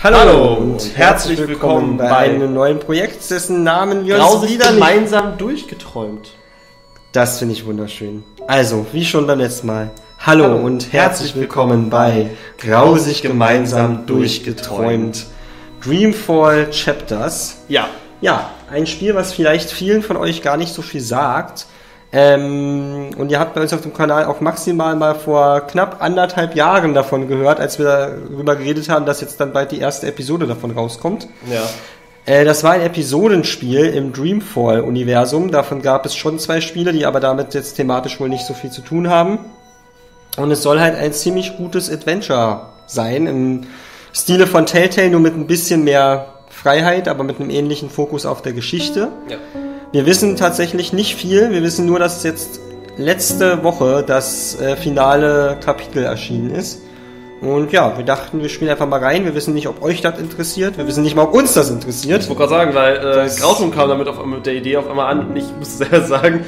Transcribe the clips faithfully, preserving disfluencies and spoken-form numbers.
Hallo und herzlich willkommen bei einem neuen Projekt, dessen Namen wir uns wieder gemeinsam durchgeträumt. Das finde ich wunderschön. Also, wie schon beim letzten Mal. Hallo, Hallo und herzlich willkommen bei Grausig gemeinsam durchgeträumt. Dreamfall Chapters. Ja. Ja, ein Spiel, was vielleicht vielen von euch gar nicht so viel sagt. Ähm, und ihr habt bei uns auf dem Kanal auch maximal mal vor knapp anderthalb Jahren davon gehört, als wir darüber geredet haben, dass jetzt dann bald die erste Episode davon rauskommt. Ja. Äh, das war ein Episodenspiel im Dreamfall-Universum. Davon gab es schon zwei Spiele, die aber damit jetzt thematisch wohl nicht so viel zu tun haben. Und es soll halt ein ziemlich gutes Adventure sein, im Stile von Telltale, nur mit ein bisschen mehr Freiheit, aber mit einem ähnlichen Fokus auf der Geschichte. Ja. Wir wissen tatsächlich nicht viel, wir wissen nur, dass jetzt letzte Woche das äh, finale Kapitel erschienen ist. Und ja, wir dachten, wir spielen einfach mal rein, wir wissen nicht, ob euch das interessiert, wir wissen nicht mal, ob uns das interessiert. Ich wollte gerade sagen, weil äh, Grauton kam damit auf, mit der Idee auf einmal an und ich muss selber sagen,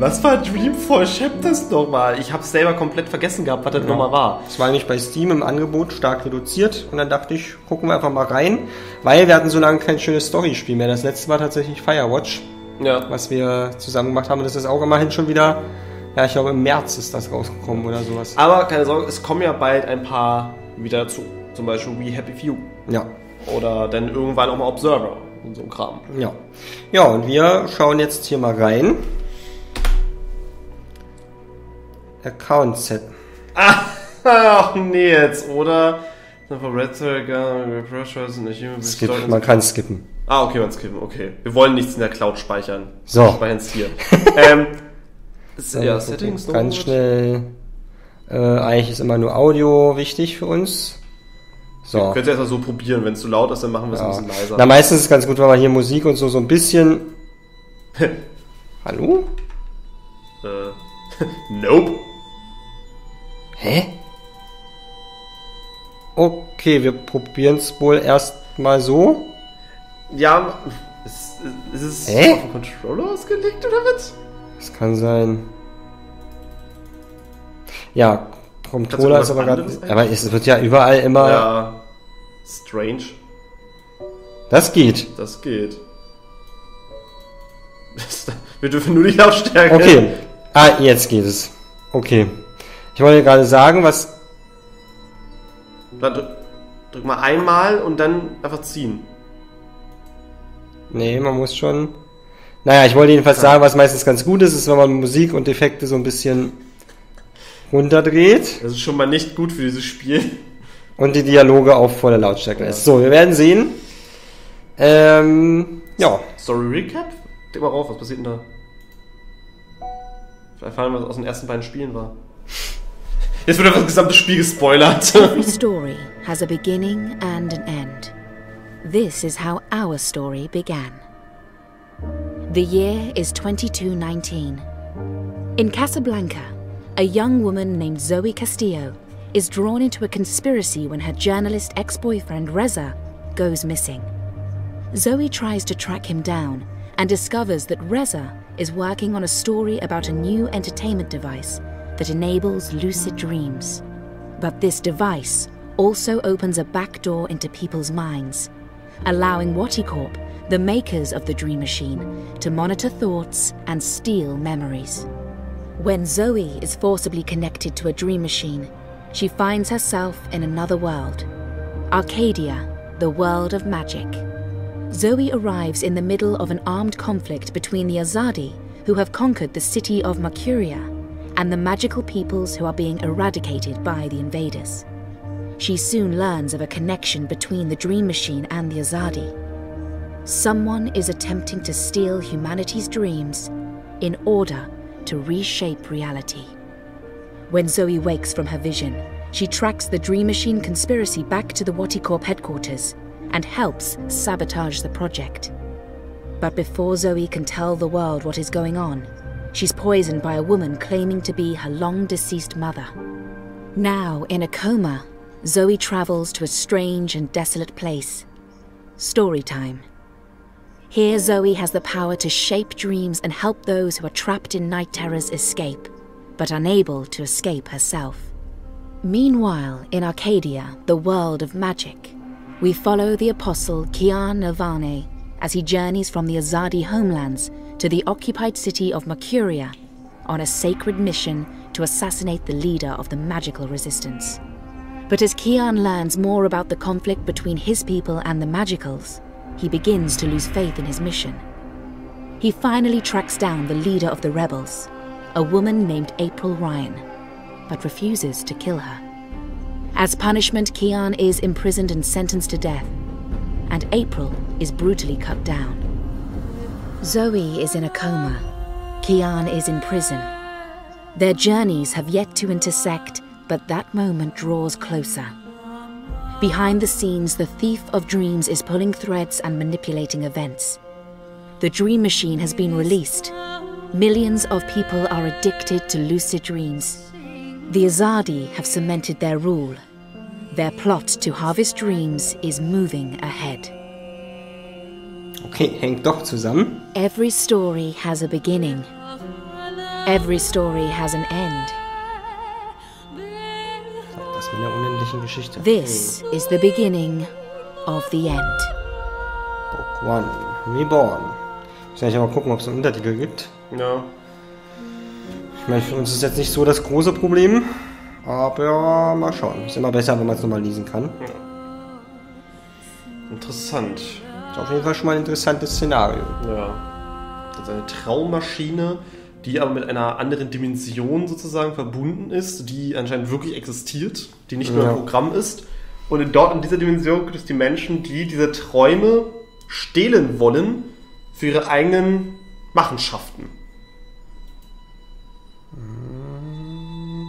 was war Dreamfall Chapters nochmal? Ich habe es selber komplett vergessen gehabt, was das ja. nochmal war. Es war nämlich bei Steam im Angebot stark reduziert und dann dachte ich, gucken wir einfach mal rein, weil wir hatten so lange kein schönes Storyspiel mehr. Das letzte war tatsächlich Firewatch. Ja. Was wir zusammen gemacht haben. Und das ist auch immerhin schon wieder, ja, ich glaube im März ist das rausgekommen oder sowas. Aber keine Sorge, es kommen ja bald ein paar wieder zu. Zum Beispiel We Happy Few. Ja. Oder dann irgendwann auch mal Observer und so ein Kram. Ja. Ja, und wir schauen jetzt hier mal rein. Account Set. Ach nee, jetzt, oder? Skip, man kann skippen. Ah, okay, man skippen, okay. Wir wollen nichts in der Cloud speichern. So. Wir speichern es hier. ähm, ja, Settings noch ganz schnell. Äh, eigentlich ist immer nur Audio wichtig für uns. So. Wir können es erstmal so probieren. Wenn es zu laut ist, dann machen wir es ja. ein bisschen leiser. Na, meistens ist es ganz gut, weil man hier Musik und so, so ein bisschen... Hallo? Äh. Nope. Hä? Okay, wir probieren es wohl erstmal so. Ja, ist, ist es äh? auf den Controller ausgelegt oder was? Das kann sein. Ja, Controller ist aber gerade. Aber es wird ja überall immer. Ja. Strange. Das geht. Das geht. Wir dürfen nur die Lautstärke. Okay. Ah, jetzt geht es. Okay. Ich wollte gerade sagen, was. Drück, drück mal einmal und dann einfach ziehen. Nee, man muss schon... Naja, ich wollte jedenfalls sagen, was meistens ganz gut ist, ist, wenn man Musik und Effekte so ein bisschen runterdreht. Das ist schon mal nicht gut für dieses Spiel. Und die Dialoge auf voller Lautstärke lässt. Ja. So, wir werden sehen. Ähm, ja. Story Recap? Klick mal rauf, was passiert denn da? Vielleicht erfahren wir, was aus den ersten beiden Spielen war. Jetzt wird einfach das gesamte Spiel gespoilert. Every story has a beginning and an end. This is how our story began. The year is twenty-two nineteen. In Casablanca, a young woman named Zoe Castillo is drawn into a conspiracy when her journalist ex-boyfriend Reza goes missing. Zoe tries to track him down and discovers that Reza is working on a story about a new entertainment device that enables lucid dreams. But this device also opens a backdoor into people's minds, allowing WATIcorp, the makers of the Dream Machine, to monitor thoughts and steal memories. When Zoe is forcibly connected to a Dream Machine, she finds herself in another world, Arcadia, the world of magic. Zoe arrives in the middle of an armed conflict between the Azadi, who have conquered the city of Mercuria, and the magical peoples who are being eradicated by the invaders. She soon learns of a connection between the Dream Machine and the Azadi. Someone is attempting to steal humanity's dreams in order to reshape reality. When Zoe wakes from her vision, she tracks the Dream Machine conspiracy back to the WATIcorp headquarters and helps sabotage the project. But before Zoe can tell the world what is going on, she's poisoned by a woman claiming to be her long-deceased mother. Now, in a coma, Zoe travels to a strange and desolate place, Storytime. Here Zoe has the power to shape dreams and help those who are trapped in night terrors escape, but unable to escape herself. Meanwhile, in Arcadia, the world of magic, we follow the apostle Kian Nirvane as he journeys from the Azadi homelands to the occupied city of Mercuria on a sacred mission to assassinate the leader of the magical resistance. But as Kian learns more about the conflict between his people and the magicals, he begins to lose faith in his mission. He finally tracks down the leader of the rebels, a woman named April Ryan, but refuses to kill her. As punishment, Kian is imprisoned and sentenced to death, and April is brutally cut down. Zoe is in a coma. Kian is in prison. Their journeys have yet to intersect, but that moment draws closer. Behind the scenes, the thief of dreams is pulling threads and manipulating events. The Dream Machine has been released. Millions of people are addicted to lucid dreams. The Azadi have cemented their rule. Their plot to harvest dreams is moving ahead. Okay, hängt doch zusammen. Every story has a beginning. Every story has an end. This is the beginning of the end. Book one, Reborn. Muss ich mal gucken, ob es einen Untertitel gibt. Ja. Ich meine, für uns ist jetzt nicht so das große Problem, aber mal schauen. Ist immer besser, wenn man es nochmal lesen kann. Ja. Interessant. Ist auf jeden Fall schon mal ein interessantes Szenario. Ja. Das ist eine Traummaschine, die aber mit einer anderen Dimension sozusagen verbunden ist, die anscheinend wirklich existiert, die nicht nur ja. ein Programm ist. Und dort in dieser Dimension gibt es die Menschen, die diese Träume stehlen wollen für ihre eigenen Machenschaften. Mhm.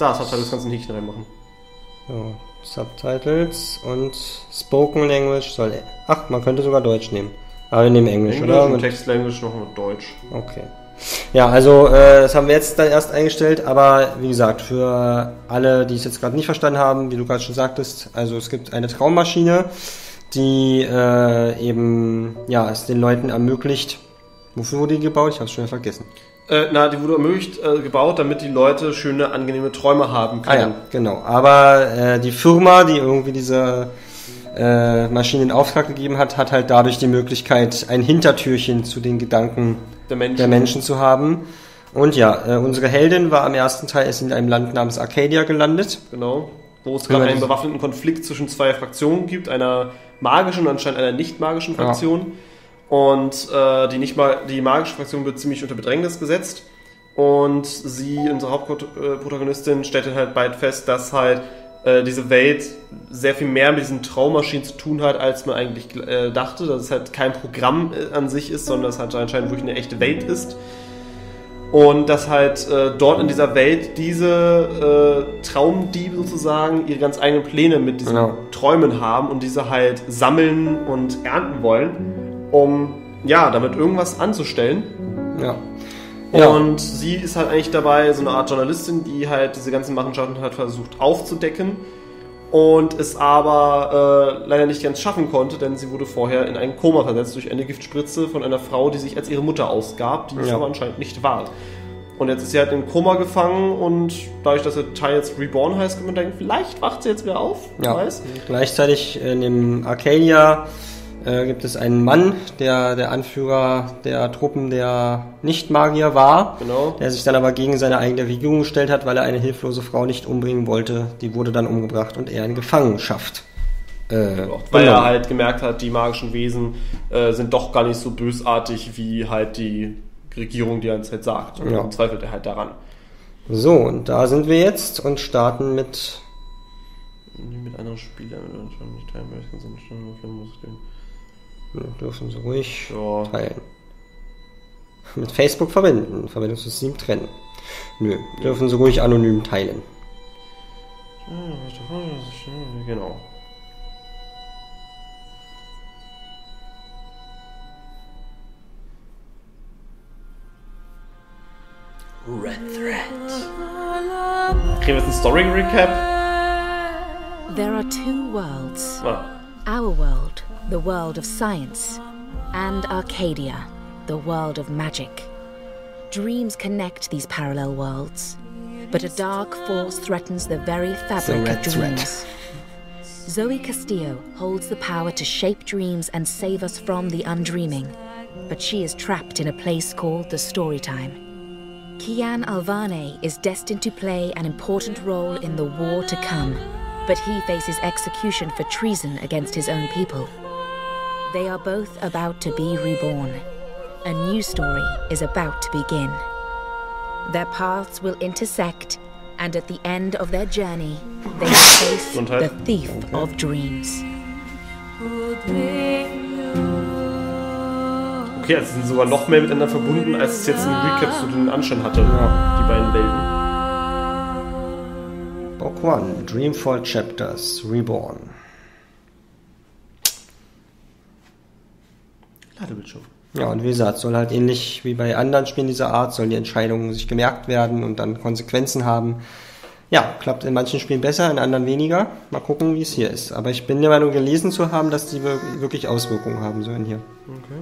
Da, Subtitles kannst du nicht reinmachen. Ja, Subtitles und Spoken Language soll... Ach, man könnte sogar Deutsch nehmen. Aber wir nehmen Englisch, English oder? Mit Text Language noch mit Deutsch. Okay. Ja, also äh, das haben wir jetzt dann erst eingestellt, aber wie gesagt, für alle, die es jetzt gerade nicht verstanden haben, wie du gerade schon sagtest, also es gibt eine Traummaschine, die äh, eben, ja, es den Leuten ermöglicht. Wofür wurde die gebaut? Ich hab's schon vergessen. Äh, na, die wurde ermöglicht, äh, gebaut, damit die Leute schöne, angenehme Träume haben können. Ah ja, genau. Aber äh, die Firma, die irgendwie diese äh, Maschine in Auftrag gegeben hat, hat halt dadurch die Möglichkeit, ein Hintertürchen zu den Gedanken Der Menschen. der Menschen zu haben. Und ja, äh, unsere Heldin war am ersten Teil ist in einem Land namens Arcadia gelandet. Genau, wo es gerade einen bewaffneten Konflikt zwischen zwei Fraktionen gibt, einer magischen und anscheinend einer nicht magischen Fraktion. Ja. Und äh, die, nicht ma- die magische Fraktion wird ziemlich unter Bedrängnis gesetzt. Und sie, unsere Hauptprotagonistin, stellt halt bald fest, dass halt äh, diese Welt sehr viel mehr mit diesen Traummaschinen zu tun hat, als man eigentlich äh, dachte, dass es halt kein Programm an sich ist, sondern dass halt anscheinend wirklich eine echte Welt ist. Und dass halt äh, dort in dieser Welt diese äh, Traumdiebe sozusagen ihre ganz eigenen Pläne mit diesen genau. Träumen haben und diese halt sammeln und ernten wollen, um ja, damit irgendwas anzustellen. Ja. Ja. Und sie ist halt eigentlich dabei, so eine Art Journalistin, die halt diese ganzen Machenschaften halt versucht aufzudecken und es aber äh, leider nicht ganz schaffen konnte, denn sie wurde vorher in ein Koma versetzt durch eine Giftspritze von einer Frau, die sich als ihre Mutter ausgab, die es ja. aber anscheinend nicht war. Und jetzt ist sie halt in Koma gefangen und dadurch, dass der Teil jetzt Reborn heißt, kann man denken, vielleicht wacht sie jetzt wieder auf, ja. wer weiß. Gleichzeitig in dem Arcadia Äh, gibt es einen Mann, der der Anführer der Truppen der Nicht-Magier war, genau. der sich dann aber gegen seine eigene Regierung gestellt hat, weil er eine hilflose Frau nicht umbringen wollte. Die wurde dann umgebracht und er in Gefangenschaft. Äh, weil er halt gemerkt hat, die magischen Wesen äh, sind doch gar nicht so bösartig, wie halt die Regierung, die uns halt sagt. Und ja. dann zweifelt er halt daran. So, und da sind wir jetzt und starten mit... Mit anderen Spielern. Nicht teilweise, ich kann so nicht muss gehen. Dürfen sie ruhig ja. teilen. Mit Facebook verbinden. Verwendungssystem trennen. Nö, dürfen sie ruhig anonym teilen. Genau. Red Thread. Kriegen wir jetzt einen Story-Recap? There are two worlds. Ah. Our world, the world of science, and Arcadia, the world of magic. Dreams connect these parallel worlds, but a dark force threatens the very fabric of dreams. Zoe Castillo holds the power to shape dreams and save us from the undreaming, but she is trapped in a place called the Storytime. Kian Nirvane is destined to play an important role in the war to come, but he faces execution for treason against his own people. They are both about to be reborn. A new story is about to begin. Their paths will intersect, and at the end of their journey, they will face the thief okay. of dreams. Okay, also sind sogar noch mehr miteinander verbunden, als es jetzt im Recap so den Anschein hatte, ja. Die beiden Welten. Book one, Dreamfall Chapters, Reborn. Ladebildschirm. Ja, und wie gesagt, soll halt ähnlich wie bei anderen Spielen dieser Art, sollen die Entscheidungen sich gemerkt werden und dann Konsequenzen haben. Ja, klappt in manchen Spielen besser, in anderen weniger. Mal gucken, wie es hier ist. Aber ich bin der Meinung, gelesen zu haben, dass die wirklich Auswirkungen haben sollen hier. Okay.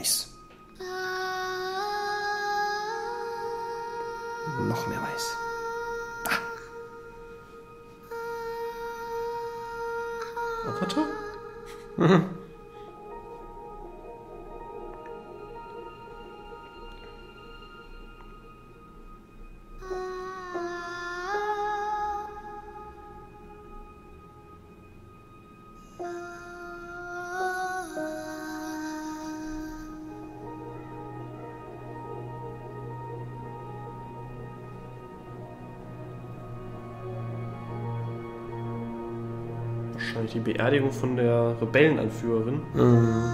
Weiß. Noch mehr Weiß. Ah. Avatar? Mhm. Die Beerdigung von der Rebellenanführerin. Mhm.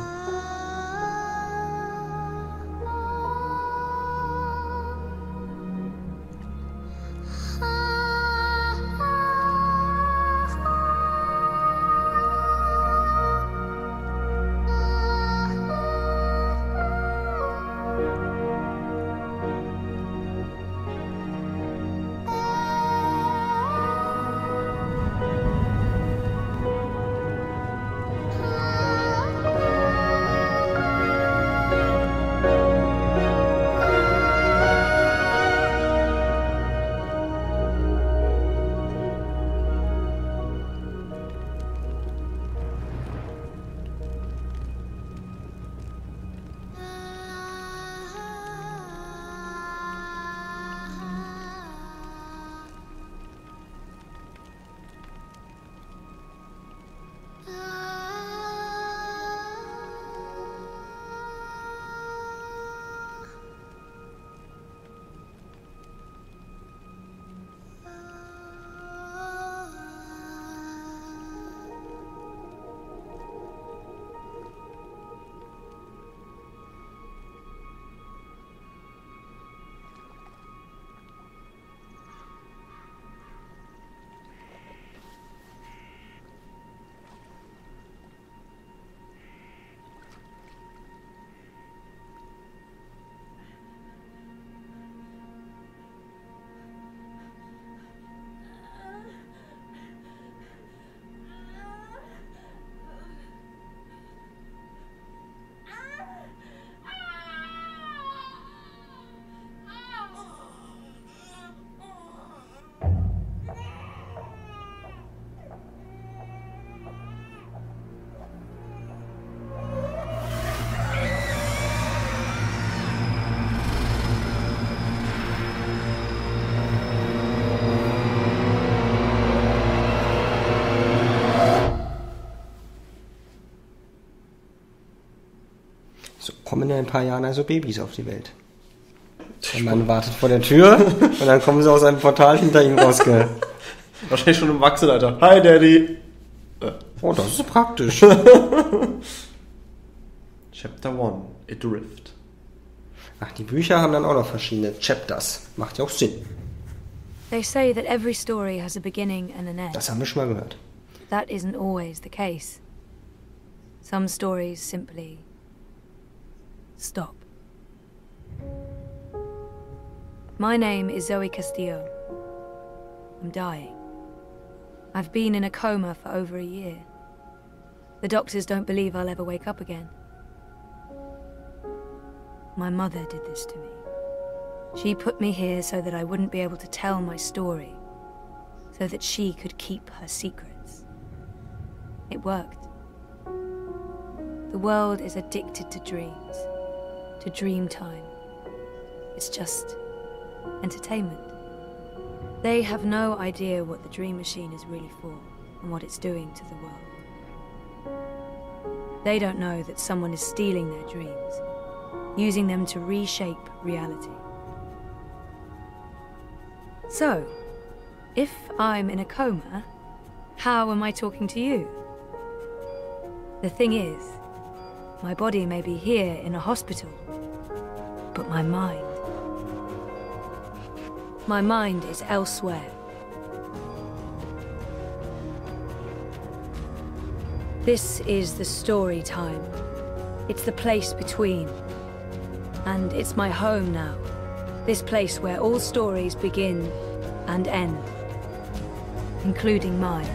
Kommen in ein paar Jahren also Babys auf die Welt. Der Mann wartet vor der Tür und dann kommen sie aus einem Portal hinter ihm rausge. Wahrscheinlich schon im Wachsenalter. Hi, Daddy! Oh, das ist praktisch. Chapter one, It Drift. Ach, die Bücher haben dann auch noch verschiedene Chapters. Macht ja auch Sinn. They say that every story has a beginning and an end. Das haben wir schon mal gehört. That isn't always the case. Some stories simply stop. My name is Zoe Castillo. I'm dying. I've been in a coma for over a year. The doctors don't believe I'll ever wake up again. My mother did this to me. She put me here so that I wouldn't be able to tell my story, so that she could keep her secrets. It worked. The world is addicted to dreams, to dream time. It's just entertainment. They have no idea what the Dream Machine is really for and what it's doing to the world. They don't know that someone is stealing their dreams, using them to reshape reality. So, if I'm in a coma, how am I talking to you? The thing is, my body may be here in a hospital, but my mind... My mind is elsewhere. This is the story time. It's the place between. And it's my home now. This place where all stories begin and end, including mine.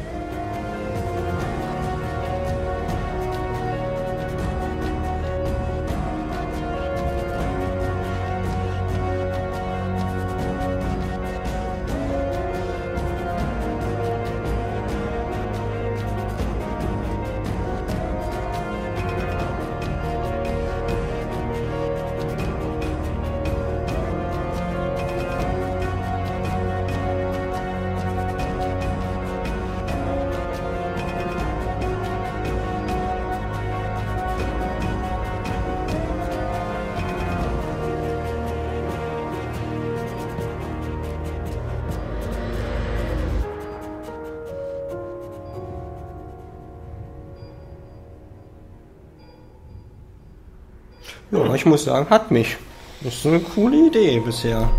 Ja, ich muss sagen, hat mich. Das ist eine coole Idee bisher.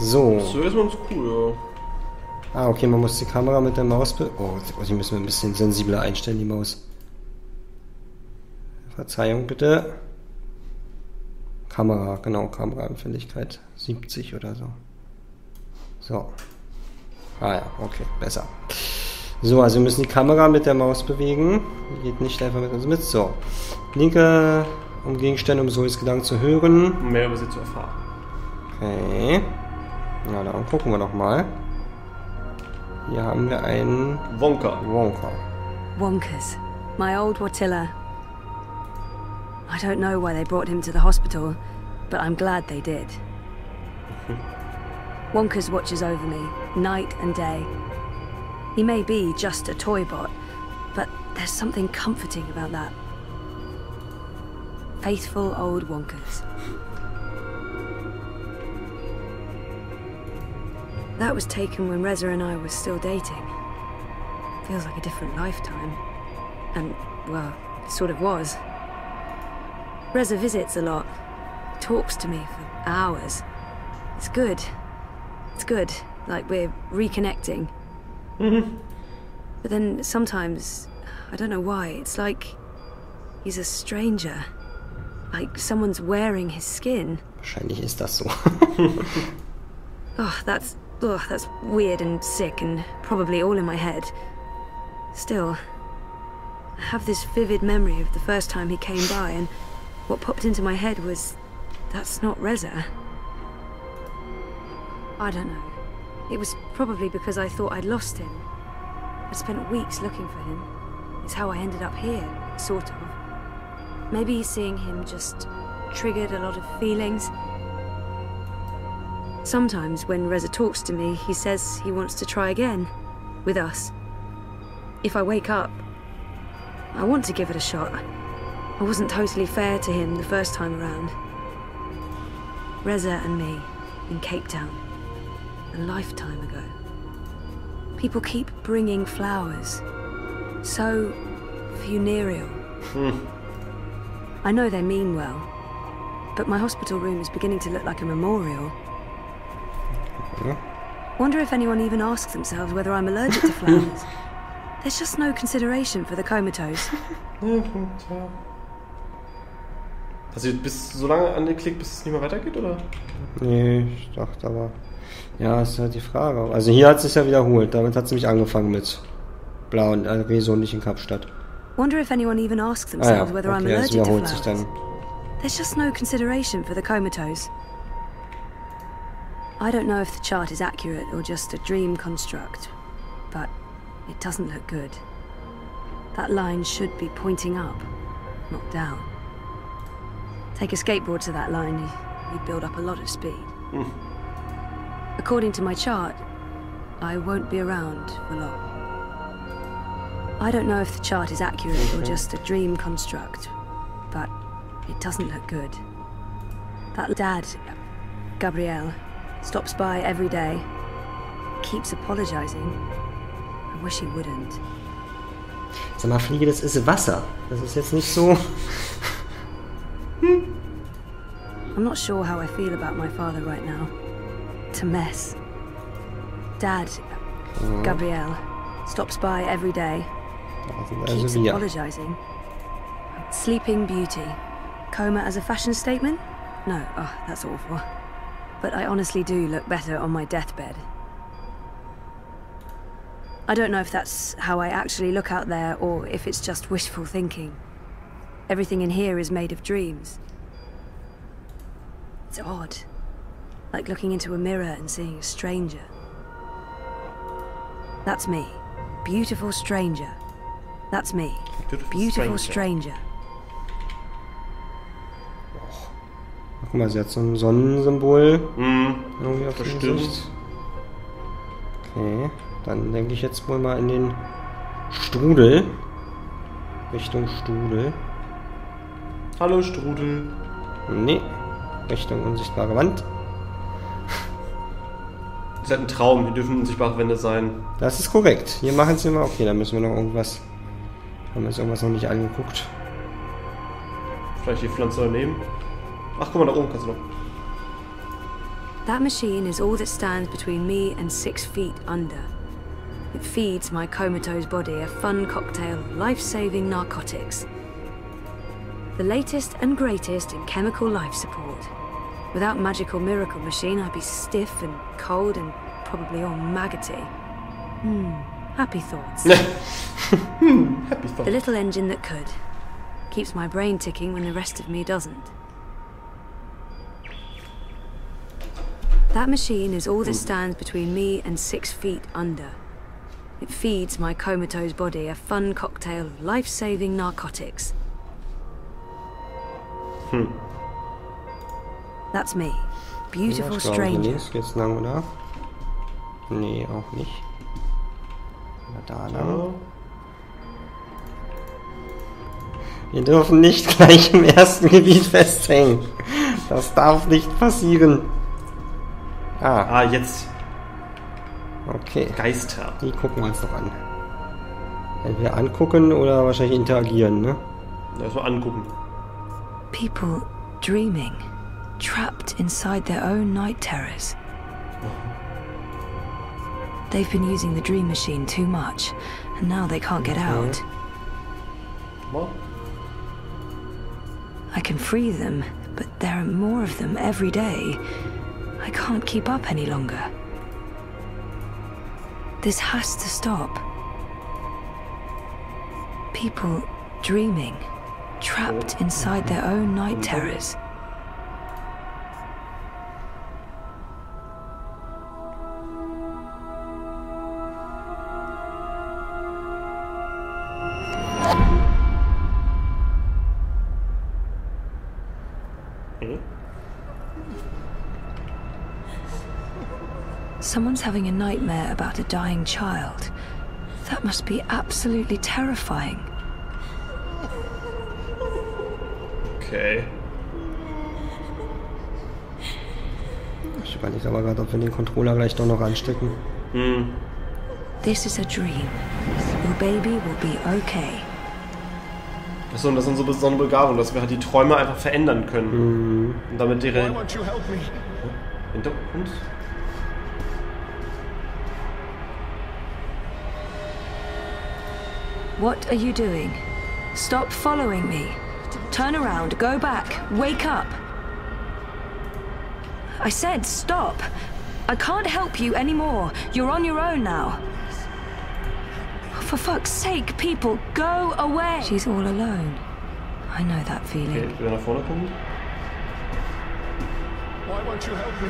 So. So ist uns cool, ja. Ah, okay, man muss die Kamera mit der Maus... Be oh, die müssen wir ein bisschen sensibler einstellen, die Maus. Verzeihung, bitte. Kamera, genau, Kameraempfindlichkeit. siebzig oder so. So. Ah ja, okay, besser. So, also wir müssen die Kamera mit der Maus bewegen. Die geht nicht einfach mit uns mit. So. Linke... Um Gegenstände, um Zoes Gedanken zu hören. Um mehr über sie zu erfahren. Okay. Na, dann gucken wir doch mal. Hier haben wir einen... Wonker. Wonker. Wonkers. My old Watilla. I don't know why they brought him to the hospital, but I'm glad they did. Wonkers watches over me, night and day. He may be just a toy bot, but there's something comforting about that. Faithful old Wonkers. That was taken when Reza and I were still dating. Feels like a different lifetime. And, well, it sort of was. Reza visits a lot. Talks to me for hours. It's good. It's good. Like we're reconnecting. Mm-hmm. But then sometimes, I don't know why, it's like he's a stranger. Like someone's wearing his skin. Wahrscheinlich ist das so. oh, that's oh, that's weird and sick and probably all in my head. Still, I have this vivid memory of the first time he came by, and what popped into my head was, that's not Reza. I don't know. It was probably because I thought I'd lost him. I spent weeks looking for him. It's how I ended up here, sort of. Maybe seeing him just triggered a lot of feelings. Sometimes when Reza talks to me, he says he wants to try again, with us. If I wake up, I want to give it a shot. I wasn't totally fair to him the first time around. Reza and me, in Cape Town, a lifetime ago. People keep bringing flowers. So funereal. I know they mean well, but my hospital room is beginning to look like a memorial. Okay. Wonder if anyone even asks themselves whether I'm allergic to flowers. There's just no consideration for the comatose. Also, bis so lange angeklickt, bis es nicht mehr weitergeht, oder? Nee, ich dachte aber... Ja, ist halt die Frage. Also hier hat es sich ja wiederholt, damit hat sie mich angefangen mit Blau und Rezo und nicht in Kapstadt. Wonder if anyone even asks themselves ah, ja. whether okay, I'm allergic to flowers. There's just no consideration for the comatose. I don't know if the chart is accurate or just a dream construct, but it doesn't look good. That line should be pointing up, not down. Take a skateboard to that line, you'd build up a lot of speed. Mm. According to my chart, I won't be around for long. I don't know if the chart is accurate or just a dream construct, but it doesn't look good. That dad, Gabriel, stops by every day, keeps apologizing. I wish he wouldn't. Sag mal, Fliege, das ist Wasser. Das ist jetzt nicht so. Hm. I'm not sure how I feel about my father right now. It's a mess. Dad, oh. Gabriel, stops by every day, keeps apologizing. Sleeping Beauty. Coma as a fashion statement? No, oh, that's awful. But I honestly do look better on my deathbed. I don't know if that's how I actually look out there, or if it's just wishful thinking. Everything in here is made of dreams. It's odd. Like looking into a mirror and seeing a stranger. That's me. Beautiful stranger. That's me. Beautiful, beautiful stranger. stranger. Guck mal, sie hat so ein Sonnensymbol. Mhm. Irgendwie auf Verstürzt. Okay. Dann denke ich jetzt wohl mal in den Strudel. Richtung Strudel. Hallo Strudel. Nee. Richtung unsichtbare Wand. Das ist halt ein Traum. Hier dürfen unsichtbare Wände sein. Das ist korrekt. Hier machen sie mal. Okay, da müssen wir noch irgendwas. Haben wir jetzt irgendwas noch nicht angeguckt. Vielleicht die Pflanze daneben. Ach, guck mal, da oben kannst du noch. That machine is all that stands between me and six feet under. It feeds my comatose body a fun cocktail of life-saving narcotics. The latest and greatest in chemical life support. Without magical miracle machine, I'd be stiff and cold and probably all maggoty. Hmm, happy thoughts. Hmm, happy thoughts. The little engine that could. Keeps my brain ticking when the rest of me doesn't. That machine is all that stands between me and six feet under. It feeds my comatose body a fun cocktail of life-saving narcotics. Hm. That's me. Beautiful ja, stranger. Nicht. Jetzt lang, oder? Nee, auch nicht. Da lang. Wir dürfen nicht gleich im ersten Gebiet festhängen. Das darf nicht passieren. Ah. Ah, jetzt. Okay. Geister. Die gucken wir uns noch an. Entweder angucken oder wahrscheinlich interagieren, ne? Erstmal angucken. People dreaming, trapped inside their own night terrors. They've been using the dream machine too much, and now they can't get out. What? I can free them, but there are more of them every day. I can't keep up any longer. This has to stop. People dreaming, trapped inside their own night terrors. Someone's having a nightmare about a dying child. That must be absolutely terrifying. Okay. Ich überlege aber gerade, ob wir den Controller gleich doch noch anstecken. Hm. This is a dream. Your baby will be okay. Achso, und das ist unsere besondere Begabung, dass wir halt die Träume einfach verändern können. Mhm. Und damit ihre... Hinter uns? What are you doing? Stop following me. Turn around, go back, wake up. I said stop. I can't help you anymore. You're on your own now. For fuck's sake, people, go away. She's all alone. I know that feeling. Okay, we're not following. Why won't you help me?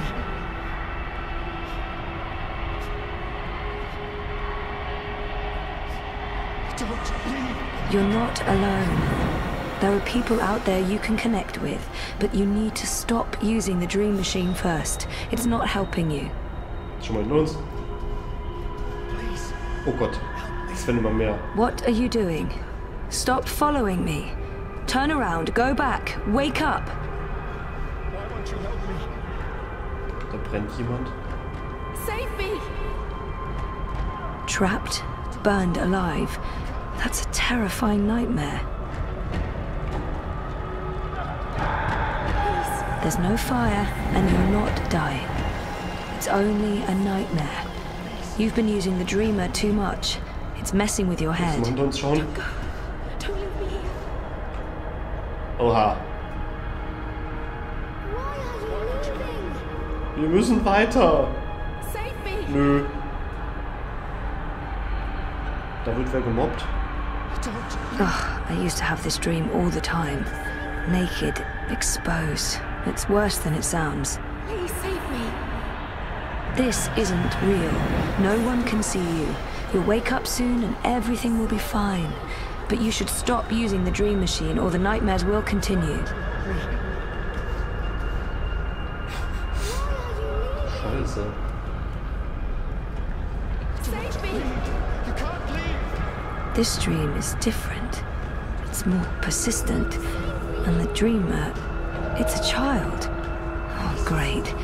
Don't leave. You're not alone. There are people out there you can connect with, but you need to stop using the dream machine first. It's not helping you. Schon mal los. Please. Oh Gott. Jetzt finden wir mehr. What are you doing? Stop following me. Turn around. Go back. Wake up. Why won't you help me? Da brennt jemand. Save me. Trapped, burned alive. That's a terrifying nightmare. Please. There's no fire and you'll not die. It's only a nightmare. You've been using the dreamer too much. It's messing with your head. Don't go. Don't leave me. Oha. Wir müssen weiter. Save me. Nö. Da wird wer gemobbt. Ugh, I used to have this dream all the time. Naked, exposed. It's worse than it sounds. Please save me. This isn't real. No one can see you. You'll wake up soon and everything will be fine. But you should stop using the dream machine or the nightmares will continue. Scheiße. Save me. You can't leave. This dream is different. It's more persistent. And the dreamer, it's a child. Oh, great.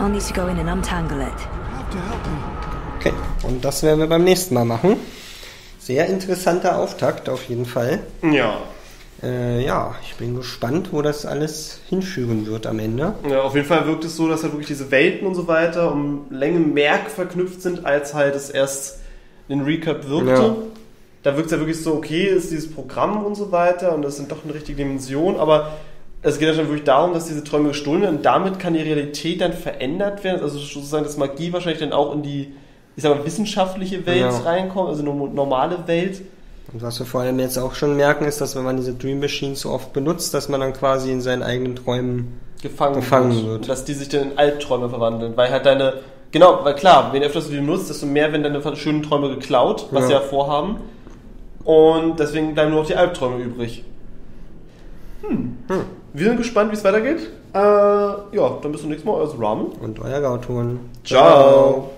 I'll need to go in and untangle it. You have to help me. Okay, und das werden wir beim nächsten Mal machen. Sehr interessanter Auftakt auf jeden Fall. Ja. Äh, ja, ich bin gespannt, wo das alles hinführen wird am Ende. Ja, auf jeden Fall wirkt es so, dass halt wirklich diese Welten und so weiter um Längen mehr verknüpft sind, als halt es erst in Recap wirkte. Ja. Da wirkt es ja wirklich so, okay, ist dieses Programm und so weiter und das sind doch eine richtige Dimension, aber es geht ja schon wirklich darum, dass diese Träume gestohlen werden und damit kann die Realität dann verändert werden, also sozusagen, dass Magie wahrscheinlich dann auch in die, ich sag mal, wissenschaftliche Welt genau reinkommen, also eine normale Welt. Und was wir vor allem jetzt auch schon merken, ist, dass wenn man diese Dream Machines so oft benutzt, dass man dann quasi in seinen eigenen Träumen gefangen, gefangen wird. wird. Und dass die sich dann in Albträume verwandeln, weil halt deine, genau, weil klar, wenn öfters du die benutzt, desto mehr werden deine schönen Träume geklaut, was ja. sie ja vorhaben. Und deswegen bleiben nur noch die Albträume übrig. Hm. hm. Wir sind gespannt, wie es weitergeht. Äh, ja, dann bis zum nächsten Mal. Euer Ramen. Und euer Grauton. Ciao. Ciao.